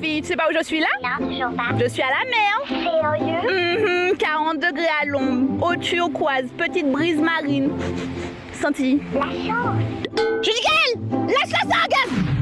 fille, tu sais pas où je suis là? Non, toujours pas. Je suis à la mer. Sérieux? 40 degrés à l'ombre, eau turquoise, petite brise marine. Senti. La chance. Judicaël, lâche la sargasse!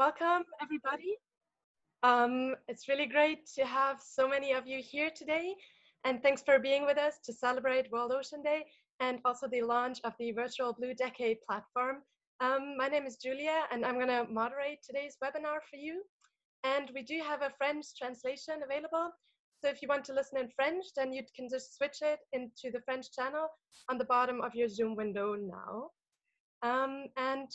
Welcome, everybody. It's really great to have so many of you here today, and thanks for being with us to celebrate World Ocean Day and also the launch of the Virtual Blue Decade platform. My name is Julia, and I'm going to moderate today's webinar for you. And we do have a French translation available, so if you want to listen in French, then you can just switch it into the French channel on the bottom of your Zoom window now. And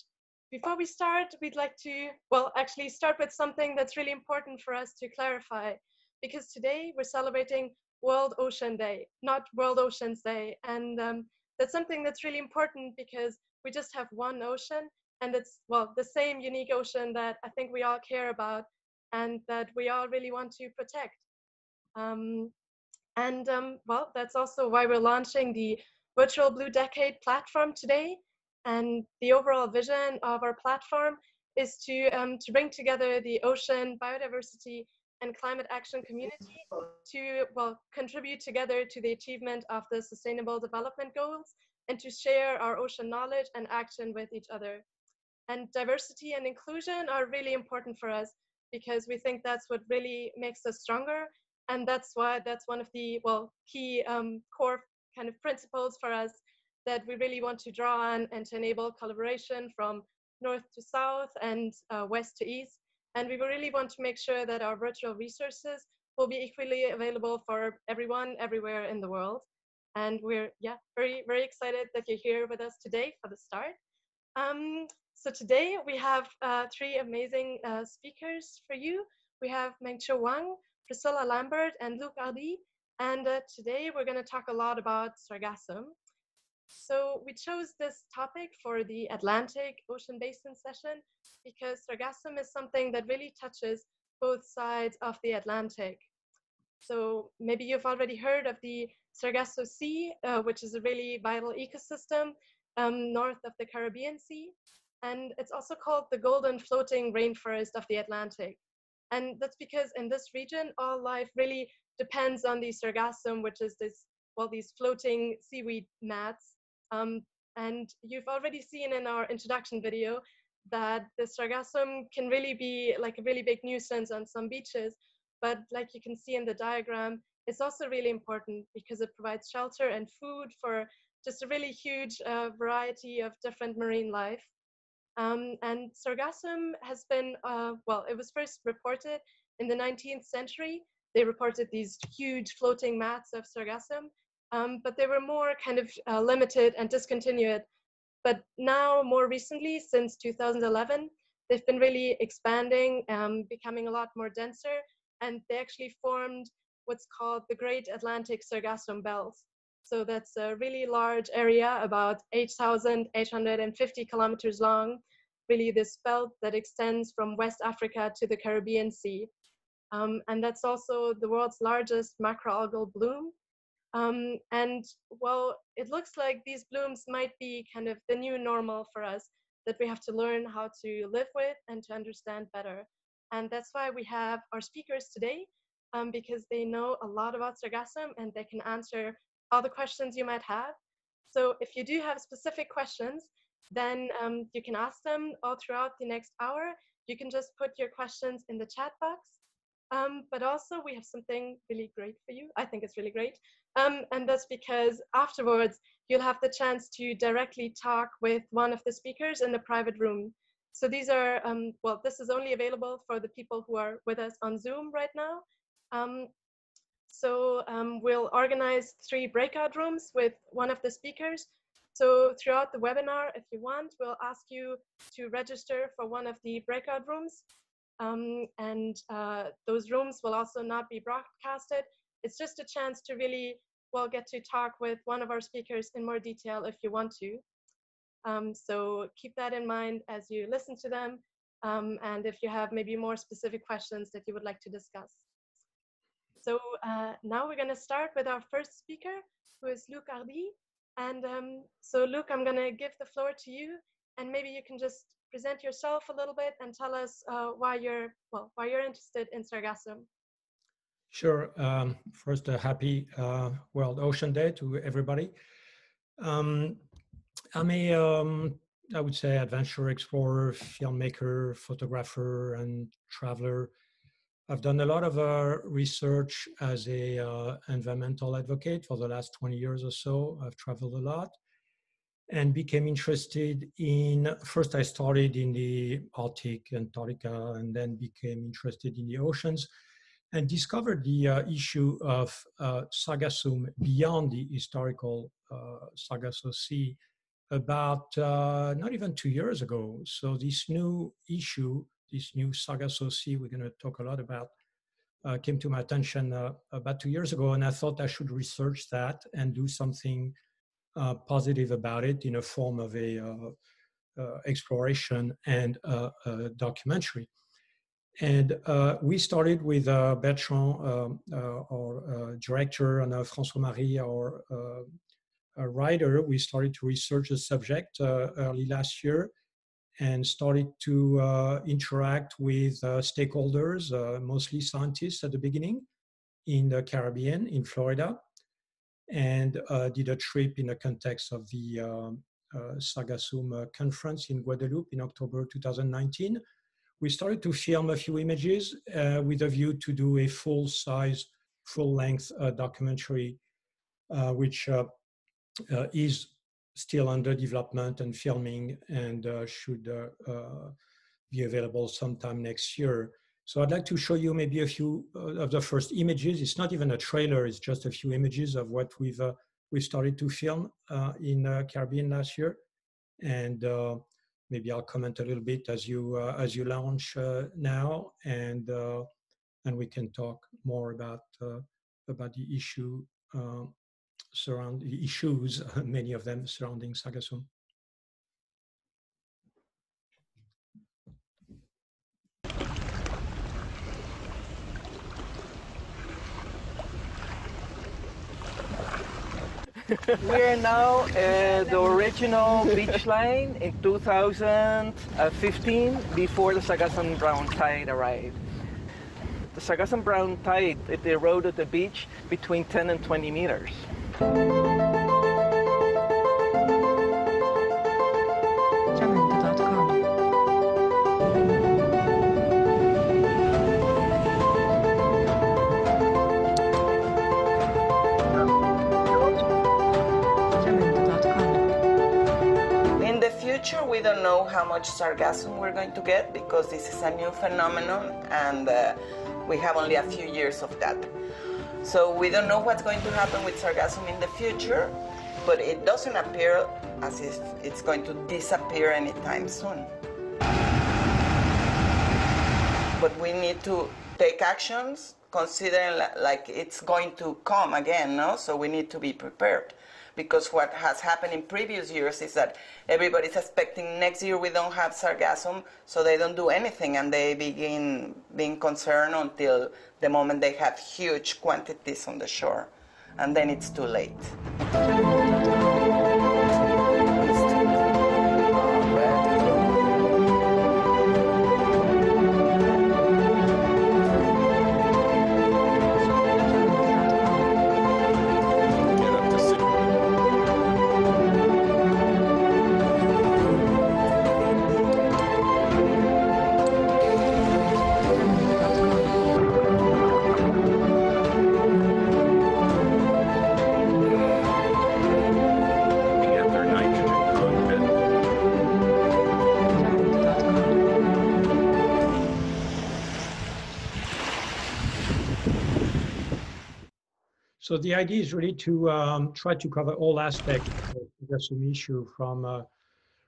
before we start, we'd like to, well, actually start with something that's really important for us to clarify, because today we're celebrating World Ocean Day, not World Oceans Day. And that's something that's really important because we just have one ocean, and it's, well, the same unique ocean that I think we all care about and that we all really want to protect. Well, that's also why we're launching the Virtual Blue Decade platform today. And the overall vision of our platform is to bring together the ocean, biodiversity, and climate action community to, well, contribute together to the achievement of the Sustainable Development Goals and to share our ocean knowledge and action with each other. And diversity and inclusion are really important for us because we think that's what really makes us stronger. And that's why that's one of the, well, key core kind of principles for us that we really want to draw on and to enable collaboration from north to south and west to east. And we really want to make sure that our virtual resources will be equally available for everyone, everywhere in the world. And we're, yeah, very, very excited that you're here with us today for the start. So today we have three amazing speakers for you. We have Mengqiu Wang, Priscilla Lambert, and Luc Hardy. And today we're gonna talk a lot about Sargassum. So we chose this topic for the Atlantic Ocean Basin session because sargassum is something that really touches both sides of the Atlantic. So maybe you've already heard of the Sargasso Sea, which is a really vital ecosystem north of the Caribbean Sea. And it's also called the golden floating rainforest of the Atlantic. And that's because in this region, all life really depends on the sargassum, which is this, well, these floating seaweed mats. And you've already seen in our introduction video that the sargassum can really be like a really big nuisance on some beaches, but like you can see in the diagram, it's also really important because it provides shelter and food for just a really huge variety of different marine life. And sargassum has been, well, it was first reported in the 19th century. They reported these huge floating mats of sargassum. But they were more kind of limited and discontinued. But now, more recently, since 2011, they've been really expanding, becoming a lot more denser, and they actually formed what's called the Great Atlantic Sargassum Belt. So that's a really large area, about 8,850 kilometers long, really this belt that extends from West Africa to the Caribbean Sea. And that's also the world's largest macroalgal bloom. And well, it looks like these blooms might be kind of the new normal for us that we have to learn how to live with and to understand better. And that's why we have our speakers today, because they know a lot about sargassum and they can answer all the questions you might have. So if you do have specific questions, then you can ask them all throughout the next hour. You can just put your questions in the chat box. But also we have something really great for you. I think it's really great. And that's because afterwards, you'll have the chance to directly talk with one of the speakers in a private room. So these are, well, this is only available for the people who are with us on Zoom right now. We'll organize three breakout rooms with one of the speakers So throughout the webinar, if you want, we'll ask you to register for one of the breakout rooms. And those rooms will also not be broadcasted. It's just a chance to really, well, get to talk with one of our speakers in more detail if you want to. So keep that in mind as you listen to them. And if you have maybe more specific questions that you would like to discuss. So now we're going to start with our first speaker, who is Luc Hardy. And so Luc, I'm going to give the floor to you, and maybe you can just present yourself a little bit and tell us why you're interested in Sargassum. Sure. First, a happy World Ocean Day to everybody. I'm a, I would say, adventure explorer, filmmaker, photographer, and traveler. I've done a lot of research as a environmental advocate for the last 20 years or so. I've traveled a lot and became interested in, first I started in the Arctic, Antarctica, and then became interested in the oceans and discovered the issue of Sargassum beyond the historical Sargasso Sea about not even 2 years ago. So this new issue, this new Sargasso Sea we're going to talk a lot about, came to my attention about 2 years ago, and I thought I should research that and do something positive about it in a form of a exploration and a documentary. And we started with Bertrand, our director, and François-Marie, our writer. We started to research the subject early last year and started to interact with stakeholders, mostly scientists at the beginning in the Caribbean, in Florida, and did a trip in the context of the Sargassum conference in Guadeloupe in October 2019. We started to film a few images with a view to do a full-size, full-length documentary, which is still under development and filming, and should be available sometime next year. So I'd like to show you maybe a few of the first images. It's not even a trailer, it's just a few images of what we started to film in Caribbean last year. And maybe I'll comment a little bit as you launch now, and we can talk more about the issue issues, many of them surrounding Sargassum. We are now at the original beach line in 2015, before the Sargassum brown tide arrived. The Sargassum brown tide, it eroded the beach between 10 and 20 meters. We don't know how much sargassum we're going to get because this is a new phenomenon, and we have only a few years of that. So we don't know what's going to happen with sargassum in the future, but it doesn't appear as if it's going to disappear anytime soon. But we need to take actions considering like it's going to come again, no? So we need to be prepared. Because what has happened in previous years is that everybody's expecting next year we don't have sargassum, so they don't do anything, and they begin being concerned until the moment they have huge quantities on the shore, and then it's too late. So the idea is really to try to cover all aspects of Sargassum issue from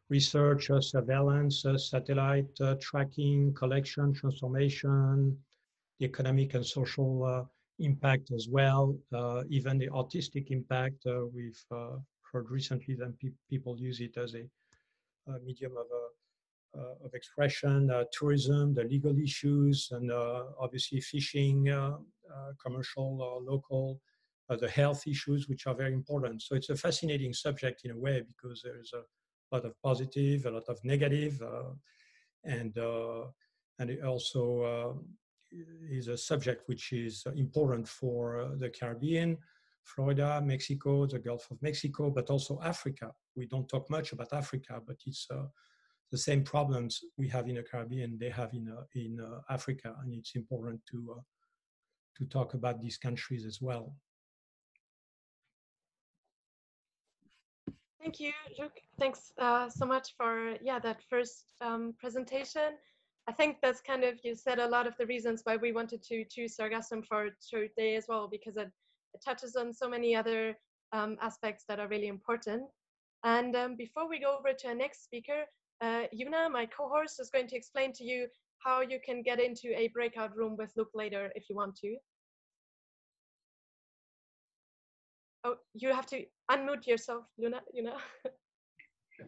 research, surveillance, satellite tracking, collection, transformation, the economic and social impact as well, even the artistic impact. We've heard recently that people use it as a medium of expression, tourism, the legal issues, and obviously fishing, commercial or local, the health issues, which are very important. So it's a fascinating subject in a way, because there is a lot of positive, a lot of negative, and it also is a subject which is important for the Caribbean, Florida, Mexico, the Gulf of Mexico, but also Africa. We don't talk much about Africa, but it's the same problems we have in the Caribbean they have in Africa, and it's important to talk about these countries as well. Thank you, Luc. Thanks so much for that first presentation. I think that's kind of, you said a lot of the reasons why we wanted to choose Sargassum for today as well, because it touches on so many other aspects that are really important. And before we go over to our next speaker, Yuna, my co-host, is going to explain to you how you can get into a breakout room with Luc later if you want to. Oh, you have to unmute yourself, Yuna.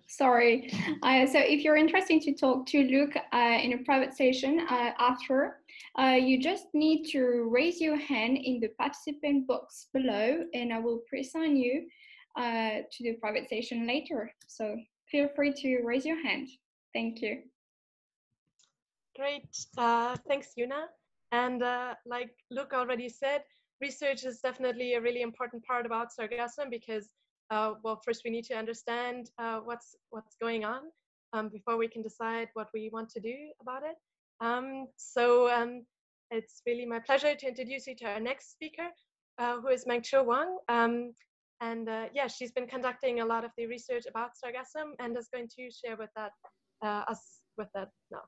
Sorry. So if you're interested to talk to Luc in a private session after, you just need to raise your hand in the participant box below, and I will pre-sign you to the private session later. So feel free to raise your hand. Thank you. Great. Thanks, Yuna. And like Luc already said, research is definitely a really important part about Sargassum, because, well, first we need to understand what's going on before we can decide what we want to do about it. So it's really my pleasure to introduce you to our next speaker, who is Mengqiu Wang. And she's been conducting a lot of the research about Sargassum and is going to share with that, us with that now.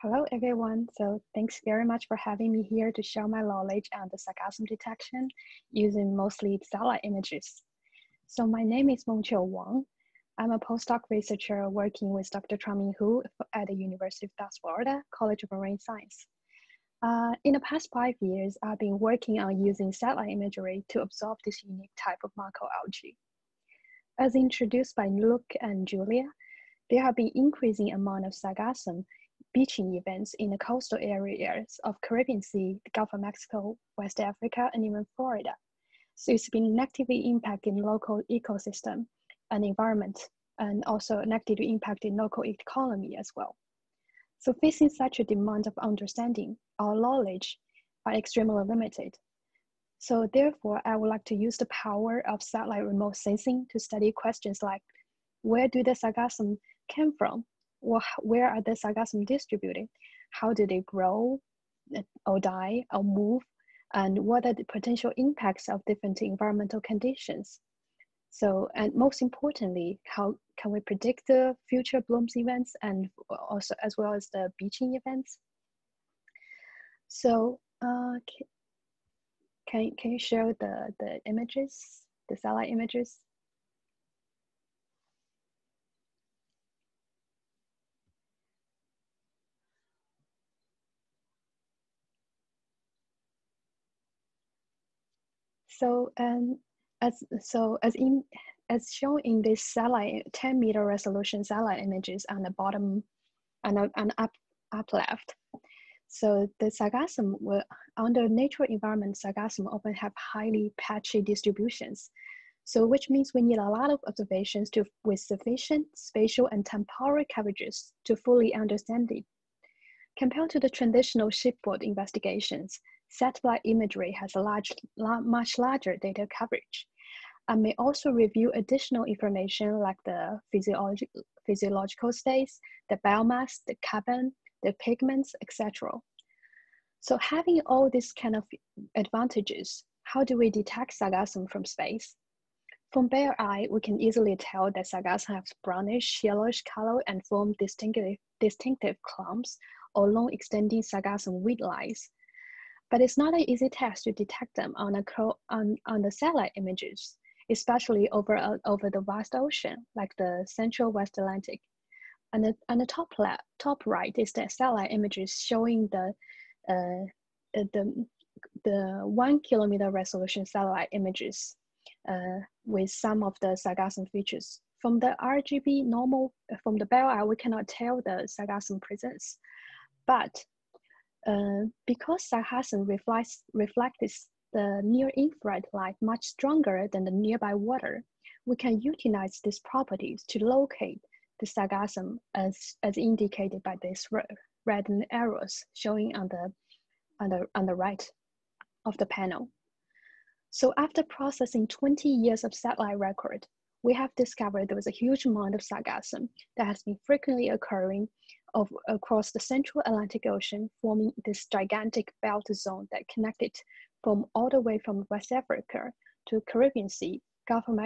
Hello everyone. So thanks very much for having me here to share my knowledge on the sargassum detection using mostly satellite images. So my name is Mengqiu Wang. I'm a postdoc researcher working with Dr. Chuangming Hu at the University of South Florida, College of Marine Science. In the past 5 years, I've been working on using satellite imagery to observe this unique type of macroalgae. As introduced by Luc and Julia, there have been increasing amount of sargassum beaching events in the coastal areas of Caribbean Sea, the Gulf of Mexico, West Africa, and even Florida. So it's been negatively impacting local ecosystem and environment, and also negatively impacting local economy as well. So facing such a demand of understanding, our knowledge are extremely limited. So therefore, I would like to use the power of satellite remote sensing to study questions like, where do the sargassum come from? Where are the sargassum distributed? How do they grow or die or move? And what are the potential impacts of different environmental conditions? So, and most importantly, how can we predict the future blooms events and also as well as the beaching events? So can you show the images, the satellite images? So, as shown in this satellite 10-meter resolution satellite images on the bottom and up left. So the sargassum under natural environment, sargassum often have highly patchy distributions. So which means we need a lot of observations with sufficient spatial and temporal coverages to fully understand it. Compared to the traditional shipboard investigations, satellite imagery has a much larger data coverage, and may also review additional information like the physiological states, the biomass, the carbon, the pigments, etc. So having all these kind of advantages, how do we detect sargassum from space? From bare eye, we can easily tell that sargassum has brownish, yellowish color and form distinctive clumps or long-extending sargassum weed lice. But it's not an easy task to detect them on the satellite images, especially over the vast ocean, like the central West Atlantic. And the top right is the satellite images showing the 1 kilometer resolution satellite images with some of the sargassum features. From the RGB normal, from the bell eye, we cannot tell the sargassum presence. But because sargassum reflects the near-infrared light much stronger than the nearby water, we can utilize these properties to locate the sargassum as indicated by these red arrows showing on the right of the panel. So after processing 20 years of satellite record, we have discovered there was a huge amount of sargassum that has been frequently occurring across the central Atlantic Ocean, forming this gigantic belt zone that connected from all the way from West Africa to Caribbean Sea, Gulf of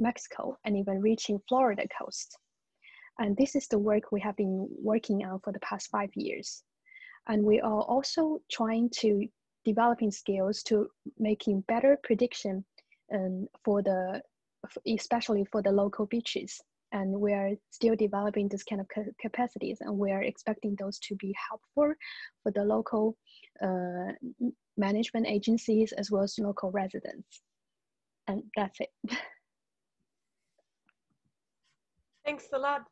Mexico, and even reaching Florida coast. And this is the work we have been working on for the past 5 years. And we are also trying to developing skills to making better prediction especially for the local beaches. And we are still developing this kind of capacities, and we are expecting those to be helpful for the local management agencies as well as local residents. And that's it. Thanks a lot,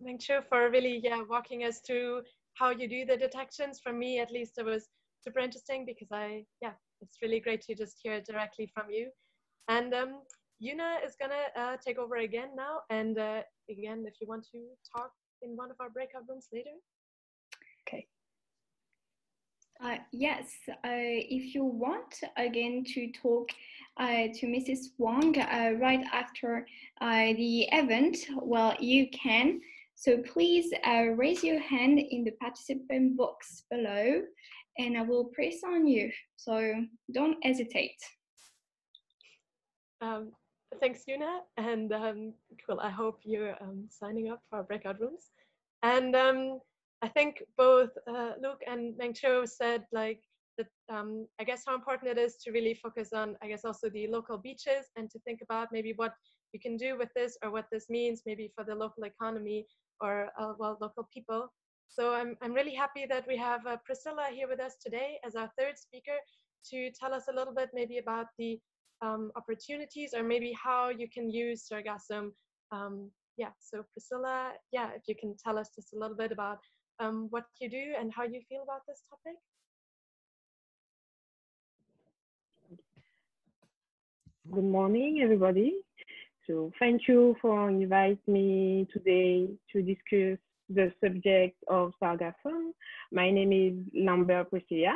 Mengqiu, for really walking us through how you do the detections. For me, at least, it was super interesting because it's really great to just hear it directly from you. And Yuna is gonna take over again now. And again, if you want to talk in one of our breakout rooms later. Okay. Yes, if you want again to talk to Mrs. Wang right after the event, well, you can. So please raise your hand in the participant box below, and I will press on you, so don't hesitate. Thanks, Yuna, and cool. I hope you're signing up for our breakout rooms. And I think both Luc and Mengqiu said like that. I guess how important it is to really focus on, I guess, also the local beaches, and to think about maybe what you can do with this or what this means maybe for the local economy or well, local people. So I'm really happy that we have Priscilla here with us today as our third speaker to tell us a little bit maybe about the opportunities or maybe how you can use sargassum. So Priscilla, if you can tell us just a little bit about what you do and how you feel about this topic. Good morning, everybody. So thank you for inviting me today to discuss the subject of sargassum. My name is Lambert Priscilla,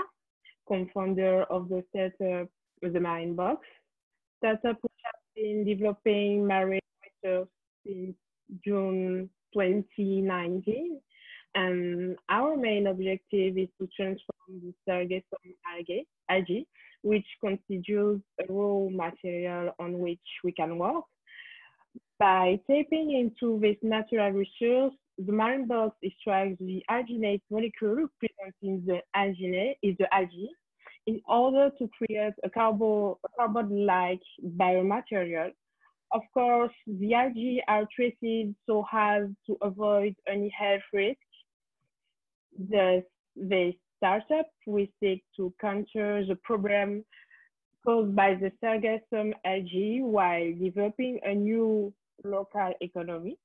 co-founder of the startup The Marine Box, startup which has been developing marine research since June 2019. And our main objective is to transform the sargassum algae, which constitutes a raw material on which we can work. By tapping into this natural resource, the Marine Box extracts the alginate molecule present in the algae in order to create a carbon-like biomaterial. Of course, the algae are treated so as to avoid any health risk. The startup we seek to counter the problem caused by the sargassum algae while developing a new local economy.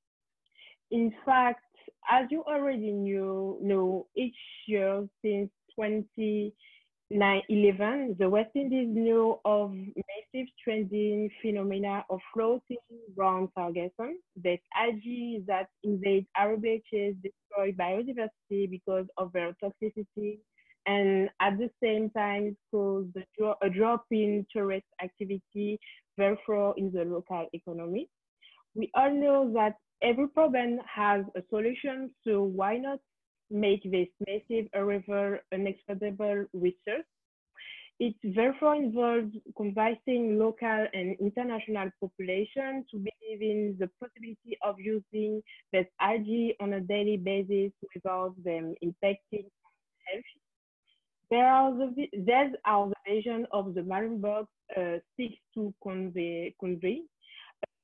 In fact, as you already know, each year since 2011, the West Indies knew of massive trending phenomena of floating brown sargassum, that algae that invade our beaches, destroy biodiversity because of their toxicity, and at the same time cause a drop in tourist activity, therefore in the local economy. We all know that every problem has a solution, so why not make this massive river an exploitable resource? It therefore involves convincing local and international populations to believe in the possibility of using this algae on a daily basis without them impacting itself. These are the vision of the Marine Box seeks to convey a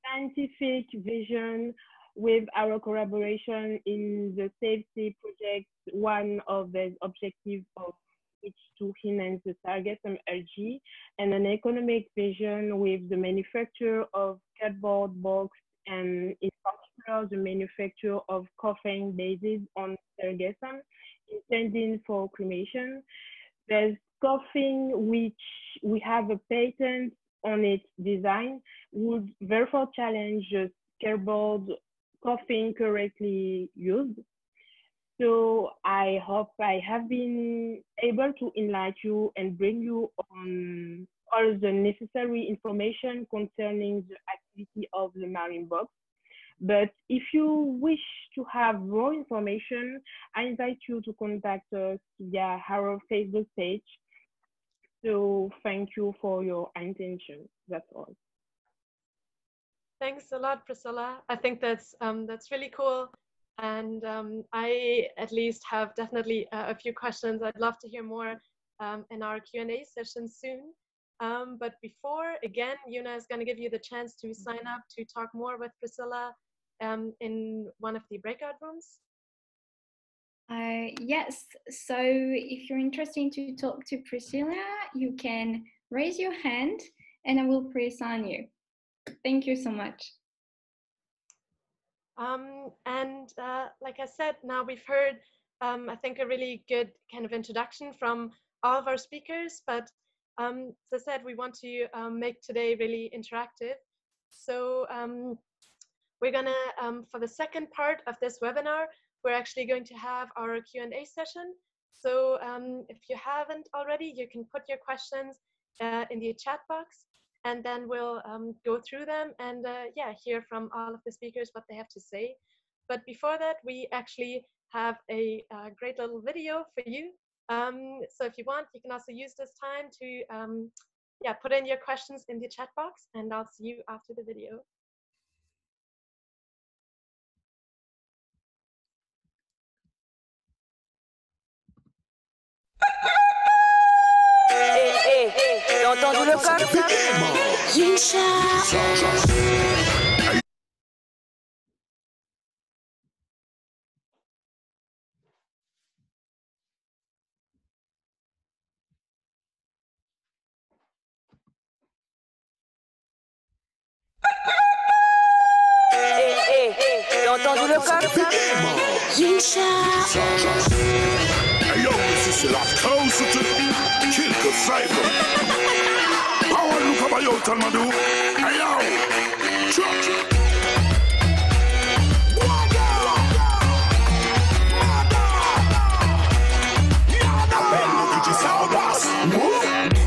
scientific vision with our collaboration in the safety project. One of the objectives of which to enhance the Sargassum algae, and an economic vision with the manufacture of cardboard box, and in particular the manufacture of coffin based on Sargassum, intended for cremation. There's coffin which we have a patent on its design, would therefore challenge the cardboard coffin correctly used. So I hope I have been able to enlighten you and bring you on all the necessary information concerning the activity of the Marine Box. But if you wish to have more information, I invite you to contact us via our Facebook page. So thank you for your attention. That's all. Thanks a lot, Priscilla. I think that's really cool. And I at least have definitely a few questions. I'd love to hear more in our Q&A session soon. But before, again, Yuna is going to give you the chance to sign up to talk more with Priscilla in one of the breakout rooms. Yes, so if you're interested to talk to Priscilla, you can raise your hand and I will pre-assign you. Thank you so much. Like I said, now we've heard, I think, a really good kind of introduction from all of our speakers. But as I said, we want to make today really interactive. So we're going to, for the second part of this webinar, we're actually going to have our Q&A session. So if you haven't already, you can put your questions in the chat box. And then we'll go through them and yeah, hear from all of the speakers what they have to say. But before that, we actually have a great little video for you. So if you want, you can also use this time to yeah, put in your questions in the chat box, and I'll see you after the video. Entendu le code? Hey, entendu le code? Hey yo, ici c'est la cause de quelques cycles. Power nous cabayot tellement doux. Hey yo, Chuck.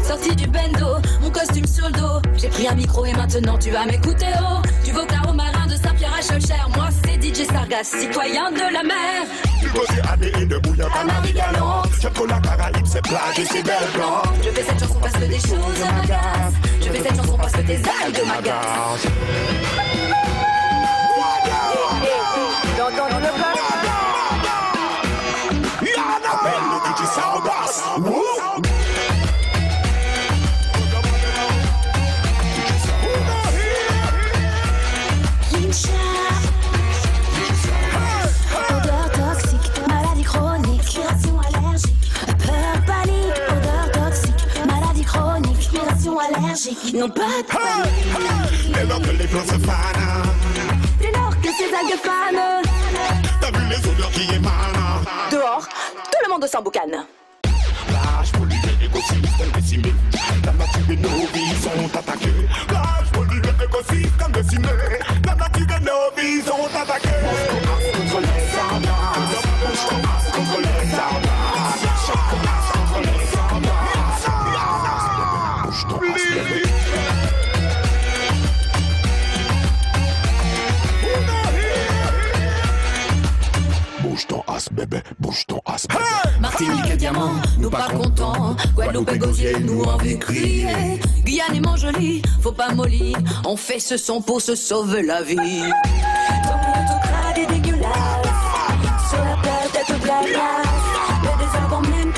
Sorti du bendo, mon costume sur le dos. J'ai pris un micro et maintenant tu vas m'écouter, oh. Du vocaro marin de Saint-Pierre à Schœlcher. Moi c'est DJ Sargasse, citoyen de la mer. Du côté ADE de Bouillante à Marie-Galante. J'aime trop la Caraïbe, ses plages et ses belles plantes. Je fais cette chanson parce que des choses m'agacent. Je fais cette chanson parce que tes algues m'agacent. T'as entendu le plat? Il y en a peine le DJ Sargasse. Wouh! Non pas de panique. Dès lors que les plantes se fanent, dès lors que ces algues fanent, t'as vu les odeurs qui émanent. Dehors, tout le monde s'emboucane. Plage polluée, écosystème décimé. La nature de nos vies sont attaquées. Plage polluée, écosystème décimé. La nature de nos vies sont attaquées. On se contre les sargasses. On se contre les sargasses. On se contre les sargasses. Bouge ton ass, bébé, bouge ton ass. Martinique et diamant, nous pas contents. Guadeloupe et gosier, nous en vu crier. Guyane et Montjoly, faut pas mollir. On fait ce son pour se sauver la vie. Ton autocrate est dégueulasse. Sur la plage, tête blablasse. Les désordres même.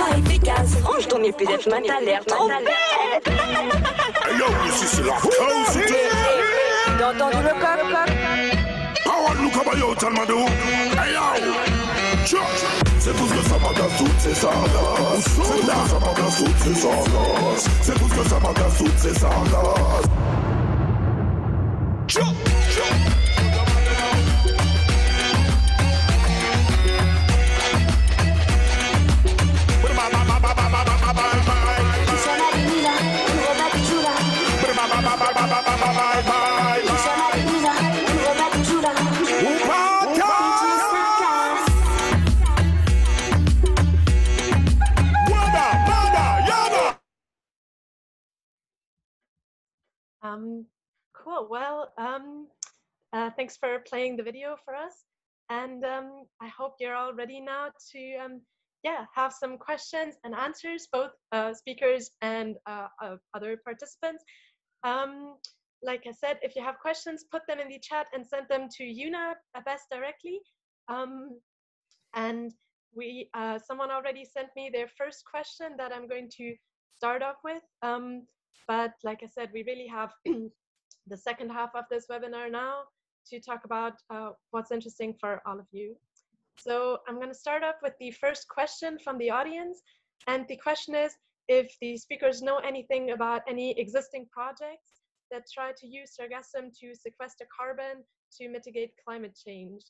peut-être mental, trop bête. Yo, ici c'est la cause de... T'as entendu le cop? Parole nous comme yo, Talmadou. Hey yo, c'est tout ce que ça m'agace, toutes ces sargasses. C'est tout ce que ça m'agace, toutes ces sargasses. C'est tout ce que ça m'agace, toutes ces sargasses. Tchou, tchou. Cool. Well, thanks for playing the video for us, and I hope you're all ready now to have some questions and answers, both speakers and other participants. Like I said, if you have questions, put them in the chat and send them to Yuna Best directly. And we someone already sent me their first question that I'm going to start off with. But like I said, we really have the second half of this webinar now to talk about what's interesting for all of you. So I'm going to start off with the first question from the audience. And the question is, if the speakers know anything about any existing projects that try to use sargassum to sequester carbon to mitigate climate change.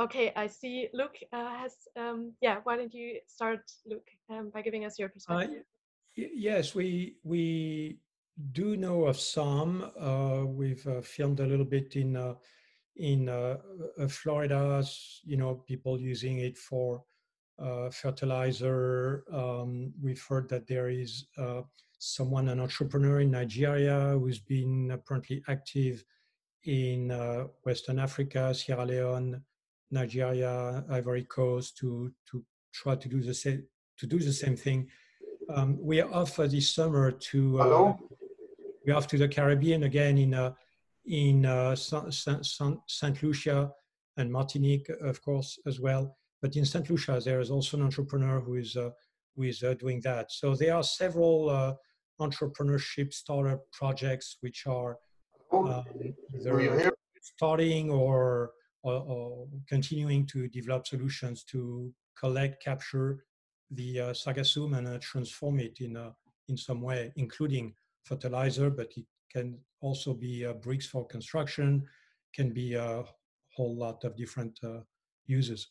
Okay, I see Luc has, why don't you start, Luc, by giving us your perspective? Yes, we do know of some. We've filmed a little bit in Florida, you know, people using it for fertilizer. We've heard that there is someone, an entrepreneur in Nigeria, who's been apparently active in Western Africa, Sierra Leone, Nigeria, Ivory Coast, to try to do the same thing. We are off this summer to we're off to the Caribbean again in Saint Lucia and Martinique, of course, as well. But in Saint Lucia, there is also an entrepreneur who is doing that. So there are several entrepreneurship startup projects which are either starting or continuing to develop solutions to collect, capture the sargassum and transform it in some way, including fertilizer, but it can also be bricks for construction, can be a whole lot of different uses.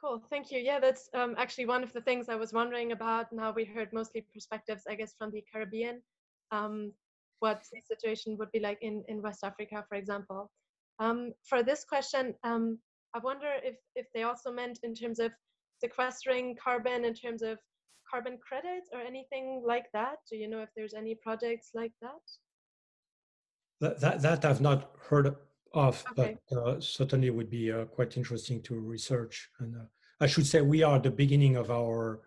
Cool, thank you. Yeah, that's actually one of the things I was wondering about. Now we heard mostly perspectives, I guess, from the Caribbean, what the situation would be like in West Africa, for example. For this question, I wonder if they also meant in terms of sequestering carbon, in terms of carbon credits or anything like that. Do you know if there's any projects like that? That I've not heard of, okay. But certainly would be quite interesting to research. And I should say we are at the beginning of our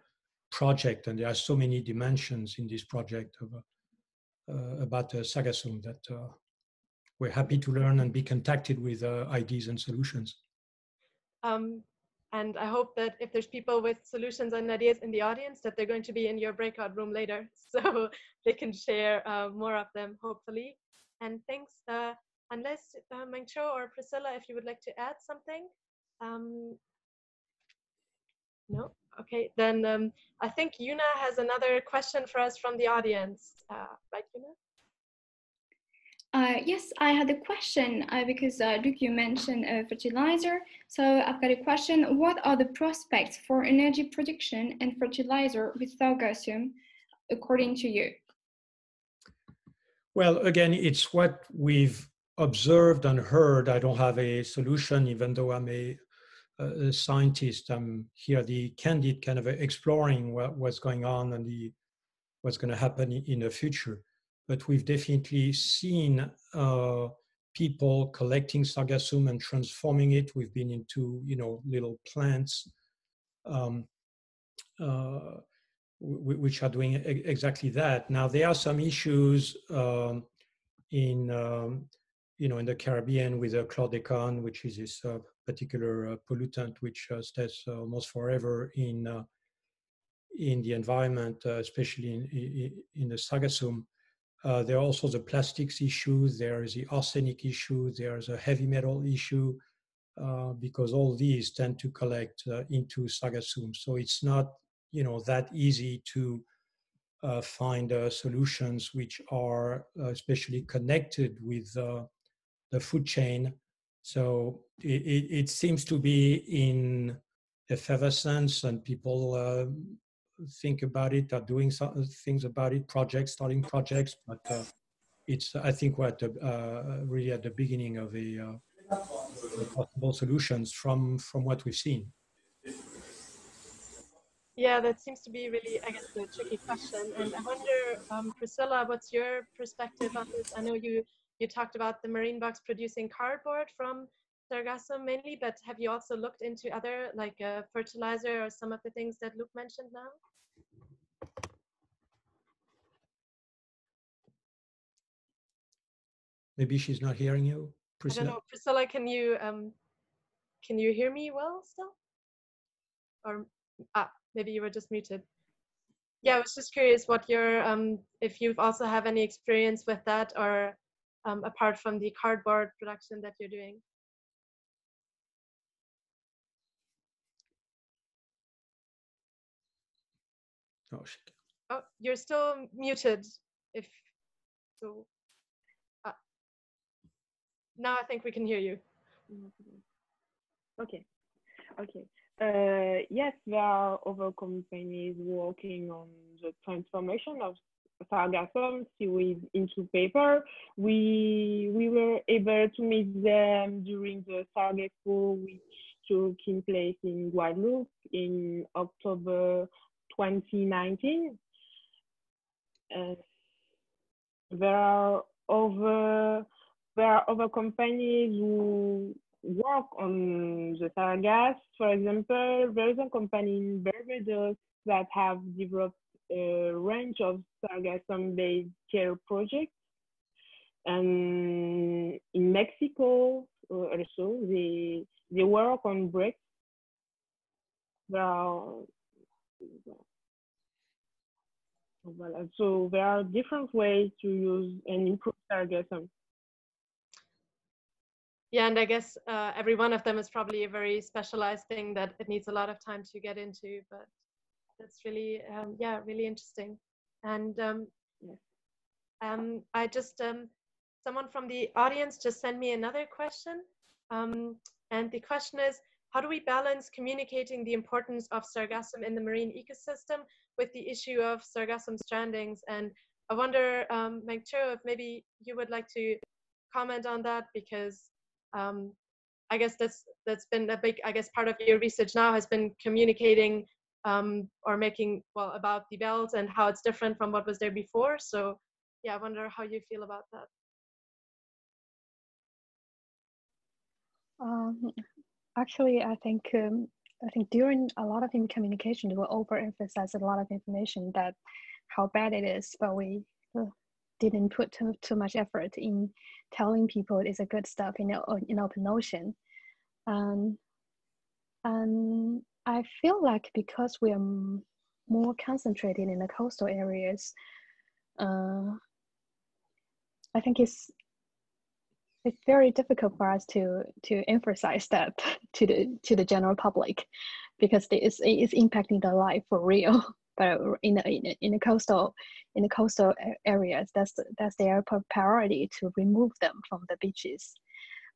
project, and there are so many dimensions in this project of, about sargassum that we're happy to learn and be contacted with ideas and solutions. And I hope that if there's people with solutions and ideas in the audience, that they're going to be in your breakout room later, so they can share more of them, hopefully. And thanks, unless Mengqiu or Priscilla, if you would like to add something. No, okay, then I think Yuna has another question for us from the audience, right, Yuna? Yes, I had a question because Luc, you mentioned fertilizer. So I've got a question. What are the prospects for energy production and fertilizer with sargassum, according to you? Well, again, it's what we've observed and heard. I don't have a solution, even though I'm a scientist. I'm here the candid kind of exploring what's going on and what's going to happen in the future. But we've definitely seen people collecting sargassum and transforming it. We've been into, you know, little plants which are doing exactly that. Now there are some issues in the Caribbean with a chlordecon, which is this particular pollutant which stays almost forever in the environment, especially in the Sargassum. There are also the plastics issues, there is the arsenic issue, there is a heavy metal issue, because all these tend to collect into Sargassum. So it's not, that easy to find solutions which are especially connected with the food chain. So it seems to be in effervescence, and people think about it, are doing some things about it, starting projects, but it's, I think, we're at really at the beginning of the possible solutions from what we've seen. Yeah, that seems to be really, I guess, a tricky question. And I wonder, Priscilla, what's your perspective on this? I know you talked about the Marine Box producing cardboard from Sargassum mainly, but have you also looked into other, like fertilizer or some of the things that Luc mentioned now? Maybe she's not hearing you, Priscilla. I don't know, Priscilla, can you hear me well still? Or maybe you were just muted. Yeah, I was just curious what your, if you also have any experience with that, or apart from the cardboard production that you're doing. Oh, shit. Oh, you're still muted. If so, now I think we can hear you. Okay. Okay. Yes, there are other companies working on the transformation of Sargassum seaweed into paper. We were able to meet them during the Sargasso, which took in place in Guadeloupe in October 2019. There are other companies who work on the sargassum. For example, there is a company in Barbados that have developed a range of sargassum-based care projects. And in Mexico, also, they work on bricks. So there are different ways to use and improve sargassum. Yeah, and I guess every one of them is probably a very specialized thing that it needs a lot of time to get into, but that's really, yeah, really interesting. And I just, someone from the audience just sent me another question. And the question is, how do we balance communicating the importance of sargassum in the marine ecosystem with the issue of sargassum strandings? And I wonder, Mengqiu, if maybe you would like to comment on that, because I guess that's been a big, part of your research now has been communicating or making, well, about the belt and how it's different from what was there before. So yeah, I wonder how you feel about that. Actually, I think during a lot of communication, we will overemphasize a lot of information that how bad it is, but we didn't put too much effort in telling people it's a good stuff in open ocean. And I feel like because we are more concentrated in the coastal areas, I think it's very difficult for us to emphasize that to the general public, because it's impacting their life for real. But in the coastal areas, that's their priority to remove them from the beaches.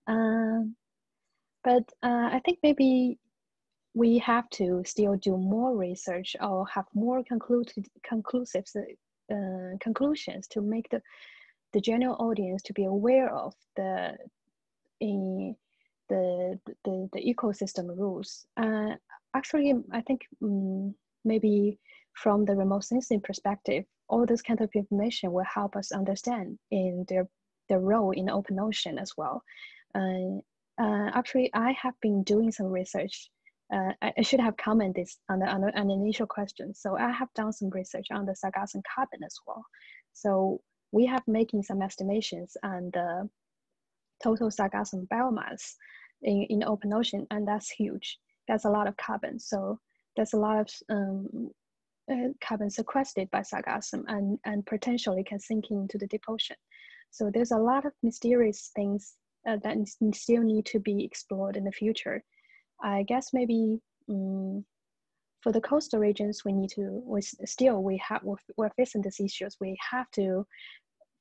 But I think maybe we have to still do more research or have more conclusions to make the general audience to be aware of the ecosystem rules. Actually, I think maybe from the remote sensing perspective, all this kind of information will help us understand in their role in open ocean as well. Actually, I have been doing some research. I should have commented on the initial question. So I have done some research on the sargassum carbon as well. So we have making some estimations on the total sargassum biomass in open ocean, and that's huge. That's a lot of carbon. So there's a lot of carbon sequestered by sargassum and potentially can sink into the deep ocean. So there's a lot of mysterious things that still need to be explored in the future. I guess maybe for the coastal regions, we need to, we're facing these issues. We have to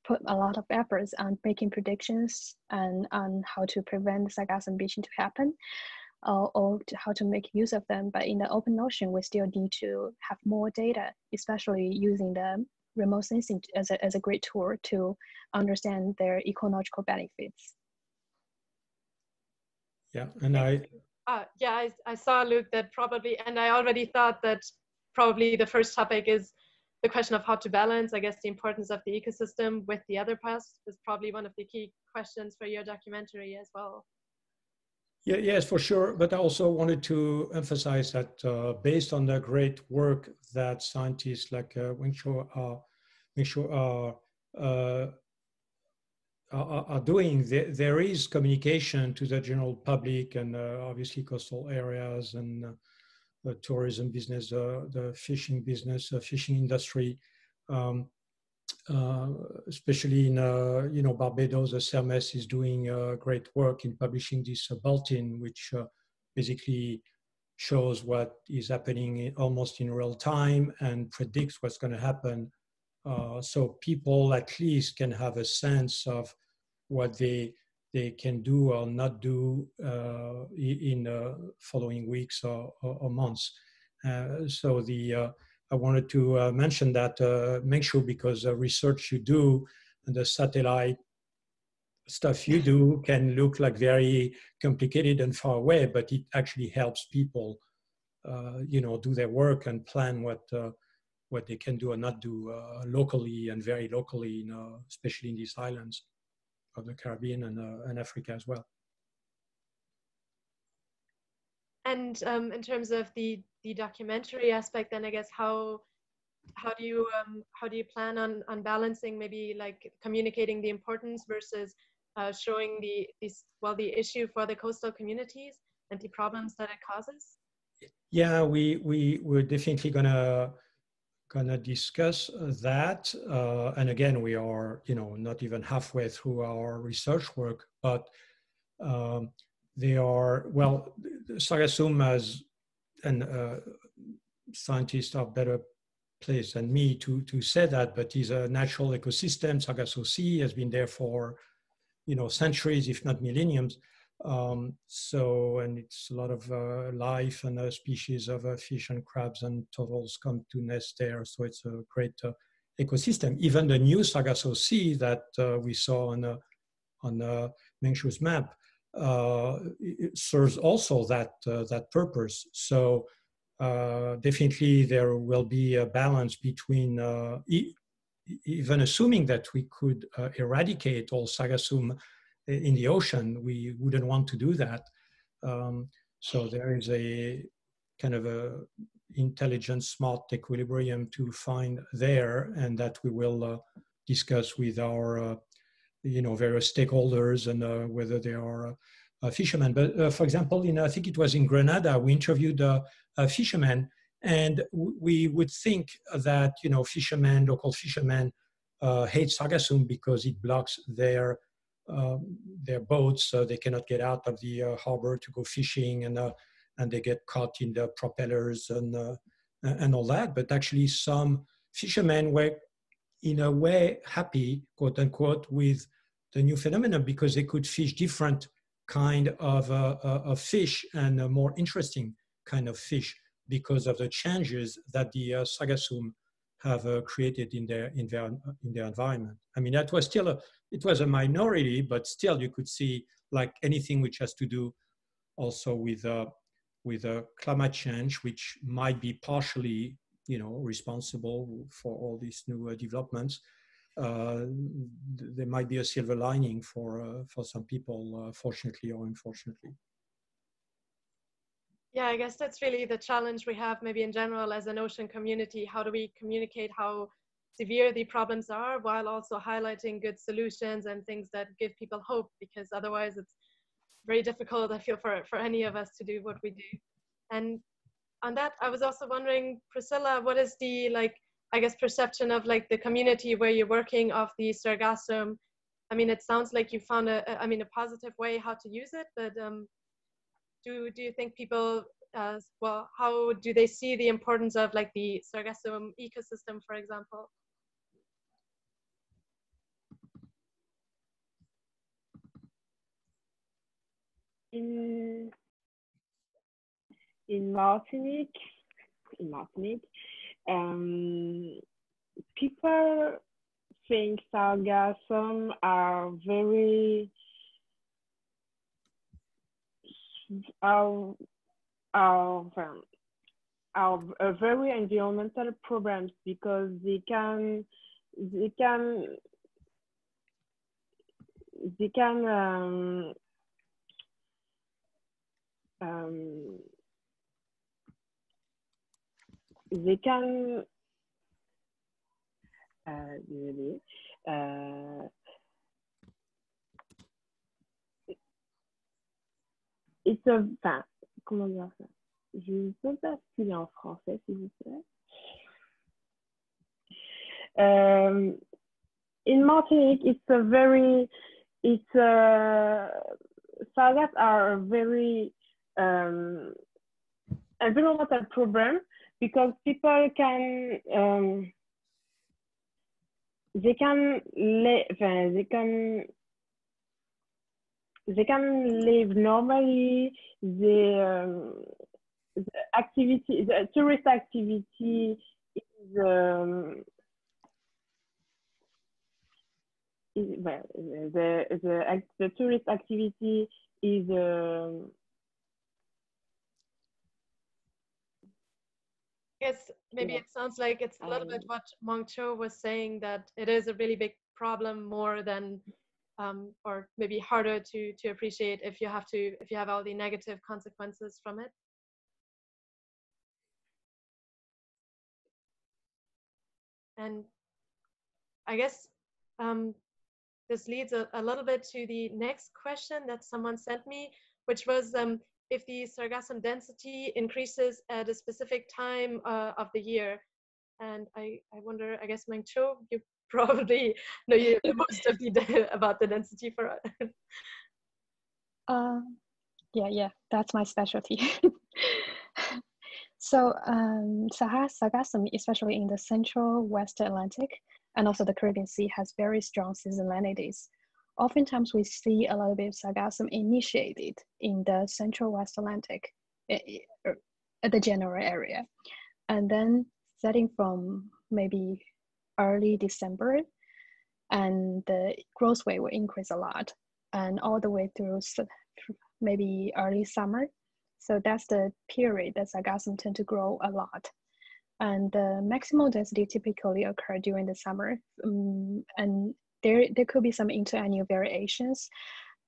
put a lot of efforts on making predictions and on how to prevent sargassum bleaching to happen, or to how to make use of them. But in the open ocean, we still need to have more data, especially using the remote sensing as a great tool to understand their ecological benefits. Yeah, and I saw, Luc, that probably, and I already thought that probably the first topic is the question of how to balance, I guess, the importance of the ecosystem with the other parts is probably one of the key questions for your documentary as well. Yeah, yes, for sure. But I also wanted to emphasize that based on the great work that scientists like Mengqiu are doing, there is communication to the general public and obviously coastal areas and the tourism business, the fishing business, fishing industry, especially in you know, Barbados. The CERMES is doing great work in publishing this bulletin, which basically shows what is happening almost in real time and predicts what's going to happen. So people at least can have a sense of what they can do or not do in the following weeks or months. So I wanted to mention that Mengqiu, because the research you do and the satellite stuff you do can look like very complicated and far away, but it actually helps people, you know, do their work and plan what they can do or not do locally and very locally, you know, especially in these islands of the Caribbean and Africa as well. And in terms of the documentary aspect, then I guess how do you plan on balancing maybe like communicating the importance versus showing the issue for the coastal communities and the problems that it causes? Yeah, we're definitely gonna discuss that, and again, we are, you know, not even halfway through our research work, but they are, well, Sargassum as and scientists are better placed than me to say that, but is a natural ecosystem. Sargasso Sea has been there for, you know, centuries, if not millenniums. So, and it's a lot of life and species of fish and crabs and turtles come to nest there. So it's a great ecosystem. Even the new Sargasso Sea that we saw on Mengqiu's map it serves also that that purpose. So definitely there will be a balance between even assuming that we could eradicate all sargassum in the ocean, we wouldn't want to do that. So there is a kind of a intelligent, smart equilibrium to find there, and that we will discuss with our, you know, various stakeholders and whether they are fishermen. But for example, in I think it was in Grenada, we interviewed fishermen, and we would think that, you know, fishermen, local fishermen, hate sargassum because it blocks their boats, so they cannot get out of the harbor to go fishing, and they get caught in the propellers and all that. But actually, some fishermen were, in a way, happy, quote unquote, with the new phenomenon because they could fish different kind of fish and a more interesting kind of fish because of the changes that the sargassum have created in their environment. I mean, that was still it was a minority, but still you could see, like anything which has to do also with climate change, which might be partially, you know, responsible for all these new developments. There might be a silver lining for some people, fortunately or unfortunately. Yeah, I guess that's really the challenge we have maybe in general as an ocean community. How do we communicate how severe the problems are, while also highlighting good solutions and things that give people hope, because otherwise it's very difficult, I feel, for any of us to do what we do. And on that, I was also wondering, Priscilla, what is the, like, I guess, perception of like the community where you're working of the Sargassum? I mean, it sounds like you found a positive way how to use it, but do you think people, well, how do they see the importance of like the Sargassum ecosystem, for example? In Martinique, people think Sargassum are very environmental problems, because enfin, comment dire ça? Je ne peux pas parler en français, s'il vous plaît. In Martinique, sargassum are a very environmental problem, because people can they can live normally. The tourist activity is tourist activity is. I guess maybe it sounds like it's a little bit what Mengqiu was saying, that it is a really big problem, more than or maybe harder to appreciate if you have all the negative consequences from it. And I guess this leads a little bit to the next question that someone sent me, which was if the sargassum density increases at a specific time of the year. And I wonder, I guess, Mengqiu, you probably know you most of the about the density for us. Yeah, that's my specialty. So sargassum, especially in the central West Atlantic and also the Caribbean Sea, has very strong seasonalities. Oftentimes we see a little bit of sargassum initiated in the central West Atlantic at the general area. And then starting from maybe early December, and the growth rate will increase a lot, and all the way through maybe early summer. So that's the period that sargassum tend to grow a lot. And the maximal density typically occur during the summer. There could be some interannual variations,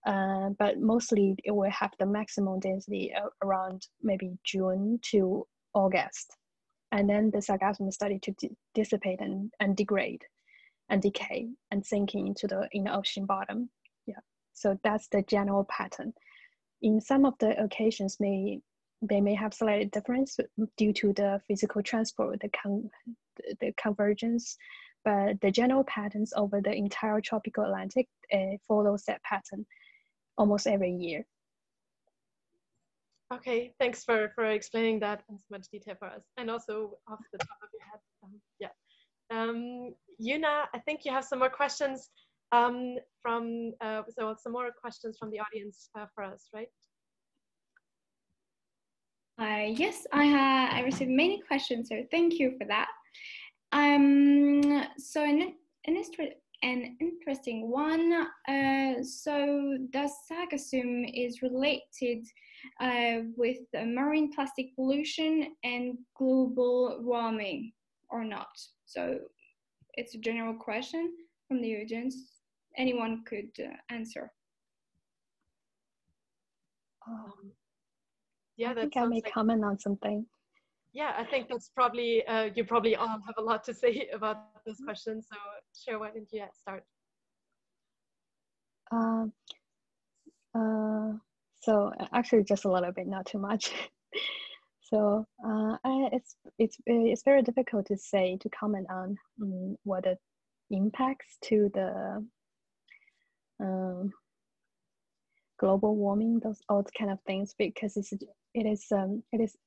but mostly it will have the maximum density around maybe June to August. And then the sargassum started to dissipate and degrade and decay and sinking into the in the ocean bottom. Yeah, so that's the general pattern. In some of the occasions, they may have slight difference due to the physical transport, the convergence. But the general patterns over the entire tropical Atlantic follows that pattern almost every year. Okay, thanks for explaining that in so much detail for us. And also off the top of your head, Yuna, I think you have some more questions from the audience for us, right? Yes, I received many questions, so thank you for that. So an interesting one. So the sargassum is related with marine plastic pollution and global warming or not? So it's a general question from the audience. Anyone could answer. Yeah, I think I may comment on something. Yeah, I think that's probably, you probably all have a lot to say about this question. So sure, why don't you start? So actually just a little bit, not too much. So it's very difficult to say, to comment on what the impacts to the global warming, those old kind of things, because it is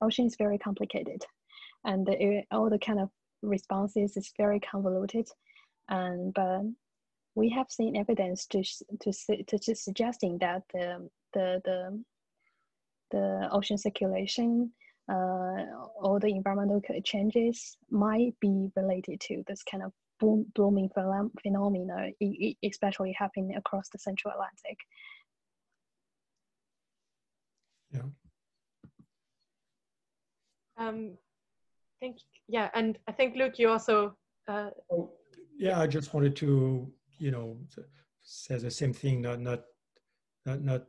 ocean is very complicated, and all the kind of responses is very convoluted, and but we have seen evidence to suggesting that the ocean circulation, all the environmental changes might be related to this kind of blooming phenomena, especially happening across the Central Atlantic. Yeah. Yeah, and I think Luc, you also. Yeah, I just wanted to, you know, say the same thing, not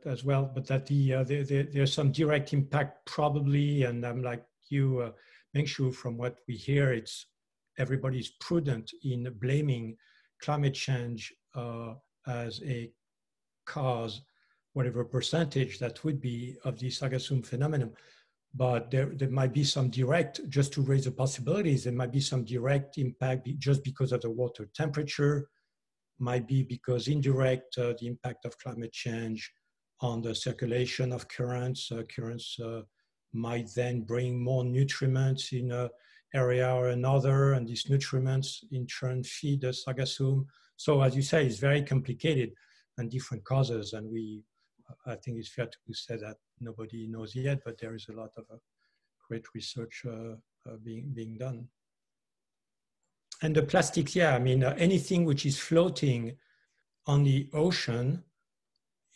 as well, but that there's some direct impact probably, and I'm like you, Mengqiu, from what we hear, it's everybody's prudent in blaming climate change as a cause, whatever percentage that would be of the Sargassum phenomenon. But there might be some direct, just to raise the possibilities, there might be some direct impact just because of the water temperature, might be because indirect, the impact of climate change on the circulation of currents. Currents might then bring more nutrients in an area or another, and these nutrients in turn feed the Sargassum. So as you say, it's very complicated and different causes, and we, I think it's fair to say that nobody knows yet, but there is a lot of great research being done. And the plastics, yeah, I mean, anything which is floating on the ocean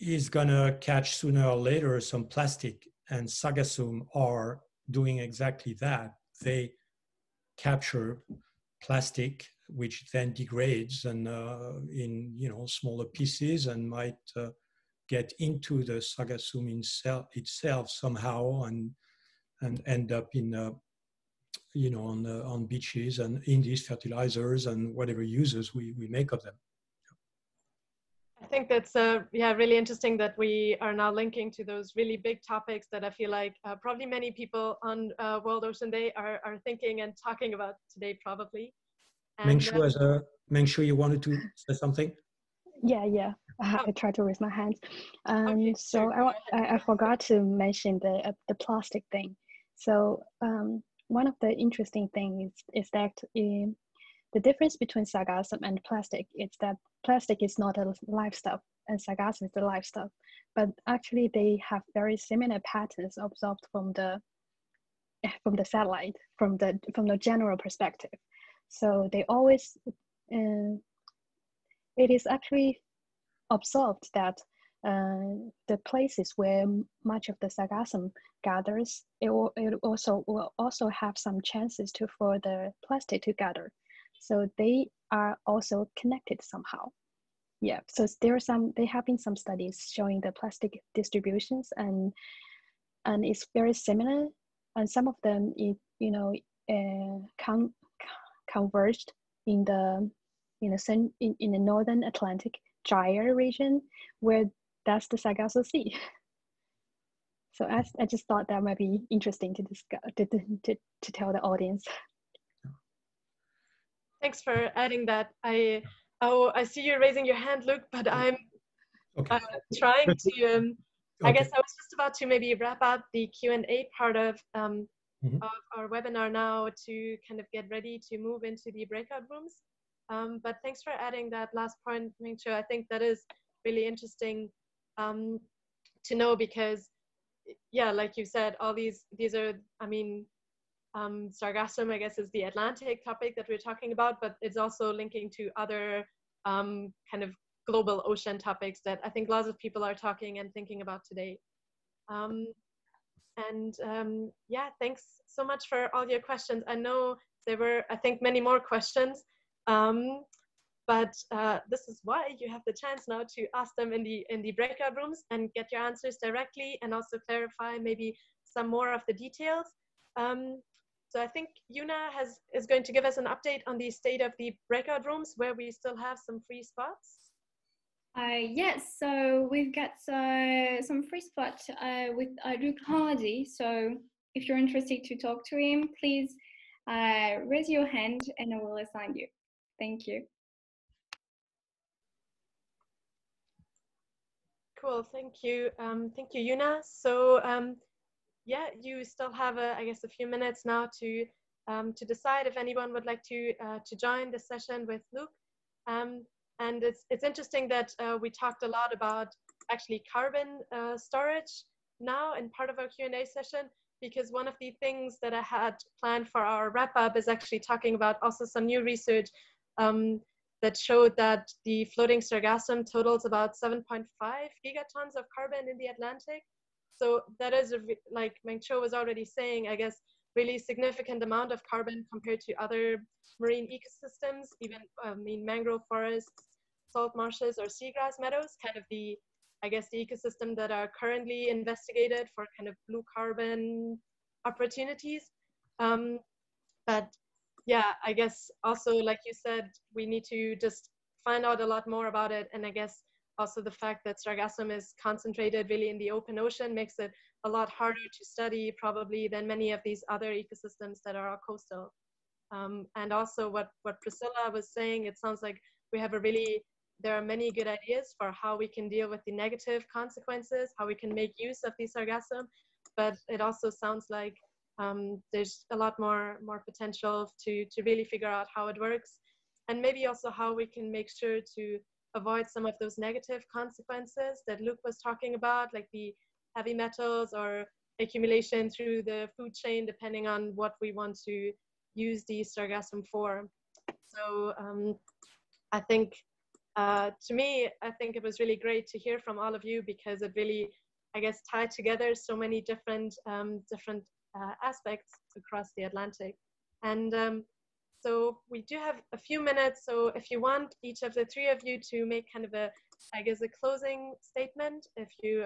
is gonna catch sooner or later some plastic, and Sargassum are doing exactly that. They capture plastic, which then degrades and in, you know, smaller pieces, and might get into the Sargassum itself somehow, and end up in, you know, on beaches and in these fertilizers and whatever uses we make of them. I think that's yeah, really interesting that we are now linking to those really big topics that I feel like probably many people on World Ocean Day are thinking and talking about today probably. Mengqiu, you wanted to say something? Yeah. I tried to raise my hand. Okay, so sure. I forgot to mention the plastic thing. So one of the interesting things is that the difference between Sargassum and plastic is that plastic is not a livestock and Sargassum is the livestock, but actually they have very similar patterns observed from the satellite, from the general perspective. So they always, it is actually observed that the places where much of the Sargassum gathers, it will also have some chances for the plastic to gather. So they are also connected somehow. Yeah, so there have been some studies showing the plastic distributions, and it's very similar. And some of them, converged in the Northern Atlantic drier region, where that's the Sargasso Sea. So I just thought that might be interesting to discuss, to tell the audience. Thanks for adding that. I see you raising your hand, Luc, but I'm trying to. I guess I was just about to maybe wrap up the Q&A part of our webinar now to kind of get ready to move into the breakout rooms. But thanks for adding that last point, Mengqiu. I think that is really interesting to know, because, yeah, like you said, all these are, I mean, Sargassum, I guess, is the Atlantic topic that we're talking about, but it's also linking to other kind of global ocean topics that I think lots of people are talking and thinking about today. Yeah, thanks so much for all your questions. I know there were, I think, many more questions. But this is why you have the chance now to ask them in the breakout rooms and get your answers directly, and also clarify maybe some more of the details. So I think Yuna is going to give us an update on the state of the breakout rooms where we still have some free spots. Yes, so we've got some free spots with Luc Hardy. So if you're interested to talk to him, please raise your hand and I will assign you. Thank you. Cool, thank you, Yuna. So yeah, you still have, I guess, a few minutes now to decide if anyone would like to join the session with Luc. And it's interesting that we talked a lot about actually carbon storage now in part of our Q&A session, because one of the things that I had planned for our wrap up is actually talking about also some new research that showed that the floating sargassum totals about 7.5 gigatons of carbon in the Atlantic. So that is, like Mengqiu was already saying, I guess, really significant amount of carbon compared to other marine ecosystems, even mangrove forests, salt marshes, or seagrass meadows, kind of the, I guess, the ecosystem that are currently investigated for kind of blue carbon opportunities. But yeah, I guess also, like you said, we need to just find out a lot more about it. And I guess also the fact that sargassum is concentrated really in the open ocean makes it a lot harder to study probably than many of these other ecosystems that are coastal. And also what Priscilla was saying, it sounds like we have there are many good ideas for how we can deal with the negative consequences, how we can make use of the sargassum, but it also sounds like there's a lot more potential to really figure out how it works, and maybe also how we can make sure to avoid some of those negative consequences that Luc was talking about, like the heavy metals or accumulation through the food chain, depending on what we want to use the sargassum for. So I think, to me, I think it was really great to hear from all of you, because it really, I guess, tied together so many different, aspects across the Atlantic. And so we do have a few minutes. So if you want each of the three of you to make kind of a, I guess, a closing statement, if you,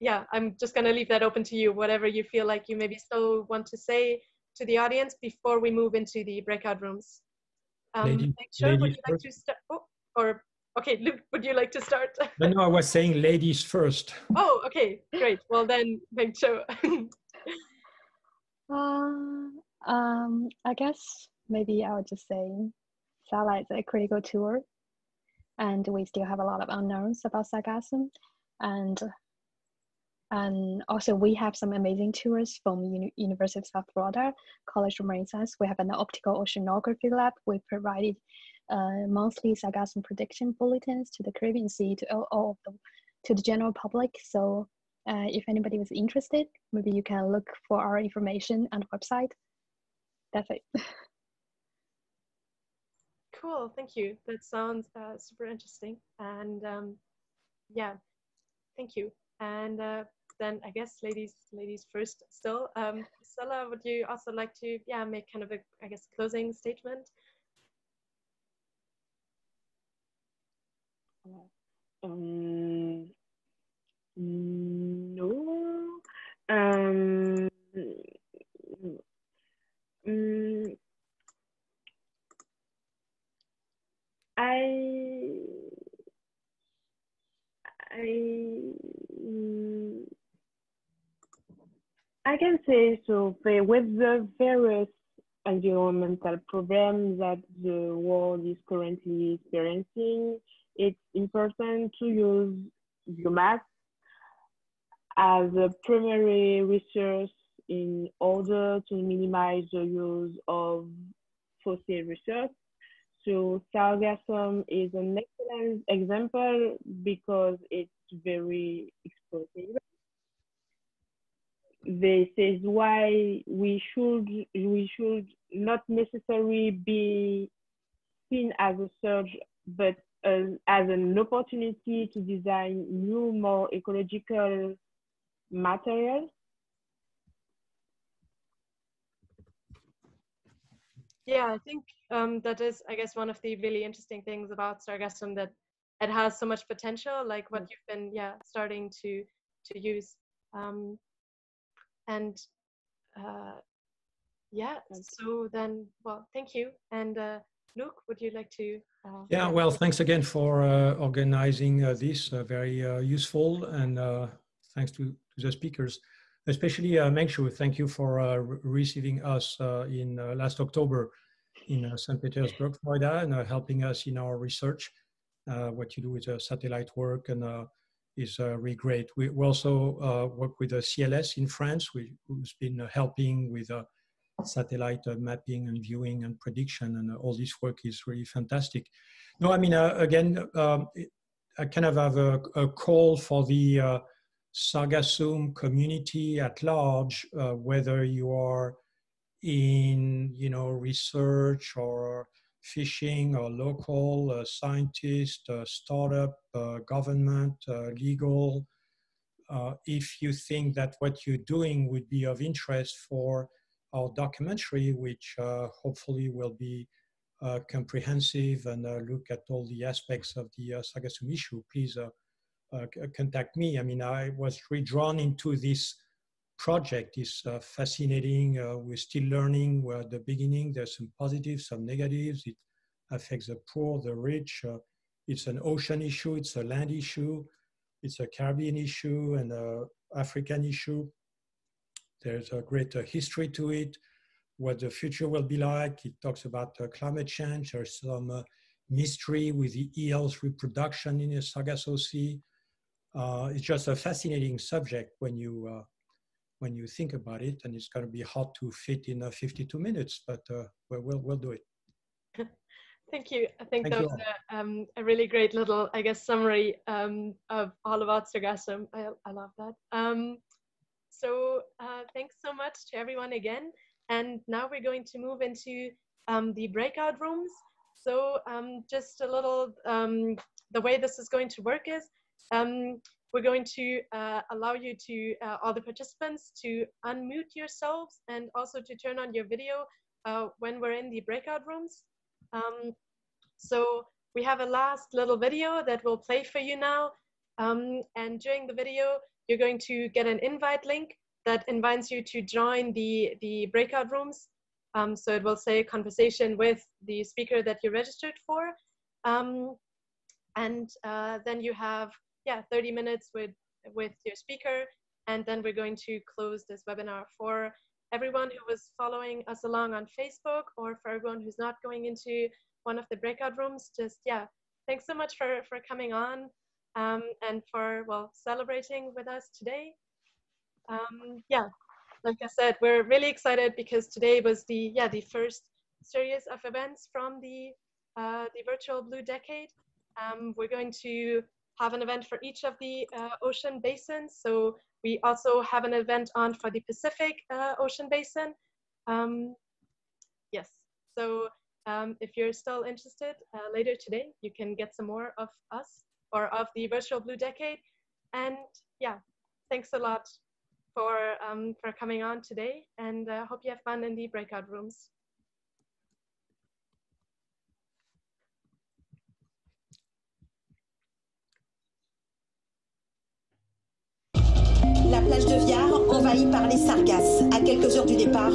yeah, I'm just going to leave that open to you, whatever you feel like you maybe still want to say to the audience before we move into the breakout rooms. Mengqiu, would you like to start? Oh, or, okay, Luc, would you like to start? No, I was saying ladies first. Oh, okay, great. Well then, Mengqiu. I guess maybe I would just say Sargassum is a critical tour, and we still have a lot of unknowns about sargassum. And also we have some amazing tours from University of South Florida, College of Marine Science. We have an optical oceanography lab. We provided monthly sargassum prediction bulletins to the Caribbean Sea, to all of the, general public. So if anybody was interested, maybe you can look for our information on the website. That's it. Cool, thank you. That sounds super interesting. And yeah, thank you. And then I guess ladies first still. Priscilla, would you also like to make kind of a, I guess, closing statement? No. I can say so with the various environmental problems that the world is currently experiencing, it's important to use biomass as a primary resource in order to minimize the use of fossil resources. So sargassum is an excellent example because it's very explosive. This is why we should not necessarily be seen as a surge, but as an opportunity to design new, more ecological materials. Yeah, I think that is, I guess, one of the really interesting things about sargassum, that it has so much potential, like what you've been, starting to use. And yeah, so then, well, thank you. And Luc, would you like to? Yeah, well, thanks again for organizing this, very useful, and thanks to the speakers, especially Mengqiu. Thank you for receiving us in last October in St. Petersburg, Florida, and helping us in our research. What you do with satellite work and is really great. We also work with CLS in France, who's been helping with satellite mapping and viewing and prediction, and all this work is really fantastic. No, I mean, again, I kind of have a call for the Sargassum community at large, whether you are in, you know, research or fishing or local, scientist, startup, government, legal. If you think that what you're doing would be of interest for our documentary, which hopefully will be comprehensive and look at all the aspects of the Sargassum issue, please contact me. I mean, I was redrawn into this project. Is fascinating. We're still learning. We're at the beginning. There's some positives, some negatives. It affects the poor, the rich. It's an ocean issue. It's a land issue. It's a Caribbean issue and an African issue. There's a great history to it, what the future will be like. It talks about climate change. There's some mystery with the eels reproduction in the Sargasso Sea. It's just a fascinating subject when you think about it, and it's going to be hard to fit in 52 minutes, but we'll do it. Thank you. I think that was a really great little, I guess, summary of all about Sargassum. I love that. So thanks so much to everyone again. And now we're going to move into the breakout rooms. So just a little, the way this is going to work is, we're going to allow you to, all the participants, to unmute yourselves and also to turn on your video when we're in the breakout rooms. So we have a last little video that we'll play for you now. And during the video, you're going to get an invite link that invites you to join the breakout rooms. So it will say conversation with the speaker that you registered for. And then you have, yeah, 30 minutes with your speaker, and then we're going to close this webinar. For everyone who was following us along on Facebook, or for everyone who's not going into one of the breakout rooms, just, yeah, thanks so much for coming on and for, well, celebrating with us today. Yeah, like I said, we're really excited because today was the, yeah, the first series of events from the Virtual Blue Decade. We're going to have an event for each of the ocean basins. So we also have an event on for the Pacific Ocean Basin. Yes, so if you're still interested, later today, you can get some more of us or of the Virtual Blue Decade. And yeah, thanks a lot for coming on today, and hope you have fun in the breakout rooms. La plage de Viard, envahie par les sargasses. À quelques heures du départ,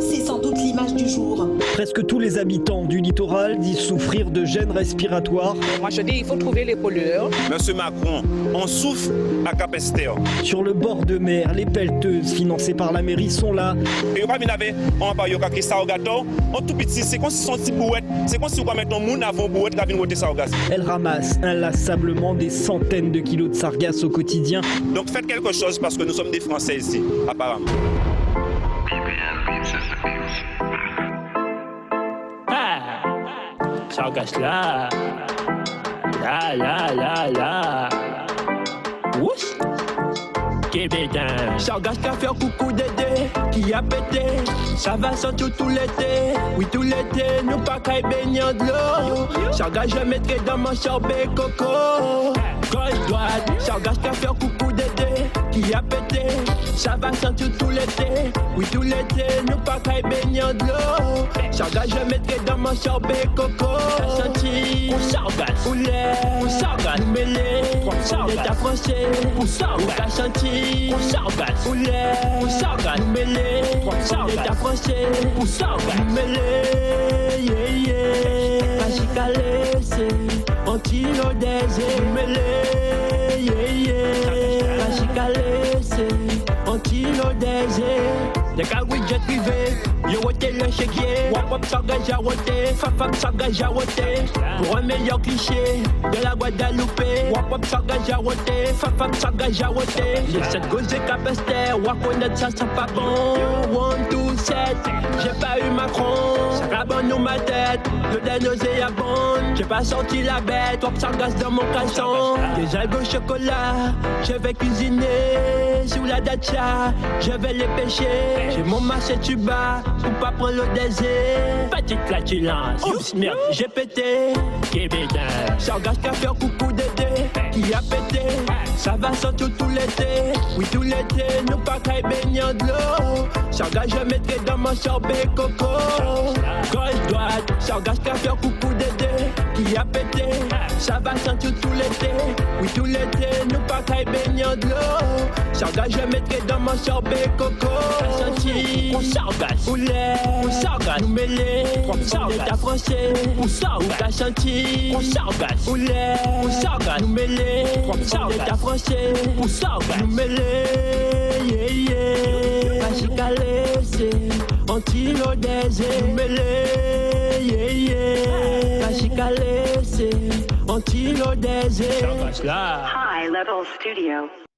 c'est sans doute l'image du jour. Presque tous les habitants du littoral disent souffrir de gênes respiratoires. Moi je dis, il faut trouver les pollueurs. Monsieur Macron, on souffre à capacité. Sur le bord de mer, les pelleteuses financées par la mairie sont là. Et pas minave, on va yoka qui ça au gâteau. En tout petit, c'est comme si son petit bouette, c'est comme si on va mettre un moune avant bouette la vinoter sargasse. Elle ramasse inlassablement des centaines de kilos de sargasses au quotidien. Donc faites quelque chose parce que nous sommes des Français ici, apparemment. Ah, sargasse là, là, là, là, là. Oups, Québétain. Sargasse qui a fait coucou d'été, qui a pété. Ça va sans tout tout l'été, oui tout l'été. Nous pas qu'à y baigner de l'eau. Sargasse je mettrai dans mon sorbet coco. Gauche droite, sargasse qui a fait coucou d'été. Qui a pété, ça va sans tout tout l'été. Oui tout l'été, nous pas qu'à y baigner de l'eau. Sargasse je mettrai dans mon sorbet coco. T'as senti, on sargasse, on lève, on sargasse, nous mêler. Trois Pour un meilleur cliché de la Guadeloupe, wap sargajawote, fafam sargajawote. J'ai cette gauze capester, wakonnet ça c'est pas bon. One, two, set, j'ai pas eu Macron. Rabonne-nous ma tête, le dénosé à bonne. J'ai pas sorti la bête, wap sargasse dans mon caleçon. Des algues au chocolat, je vais cuisiner. Sous la dacha, je vais les pêcher. J'ai mon marché tuba, pour pas prendre le désert. Petite flatulence, oups merde, j'ai pété. Québécois, sargasse café au coucou d'été. Qui a pété, ça va surtout tout l'été. Oui tout l'été, nous pas qu'à baigner de l'eau. Sargasse je mettrai dans mon sorbet coco. Gauche droite, sargasse café au coucou d'été. Qui a pété, ça va surtout tout l'été. Oui tout l'été, nous pas qu'à baigner de l'eau. Sargasse je mettrai dans mon sorbet coco. Senti, on sargasse, poulet, on sargasse, nous mêler, on français, on sargasse. Senti, on sargasse, poulet, on sargasse, nous mêler, on français, on sargasse, nous mêler, yeah. High level studio.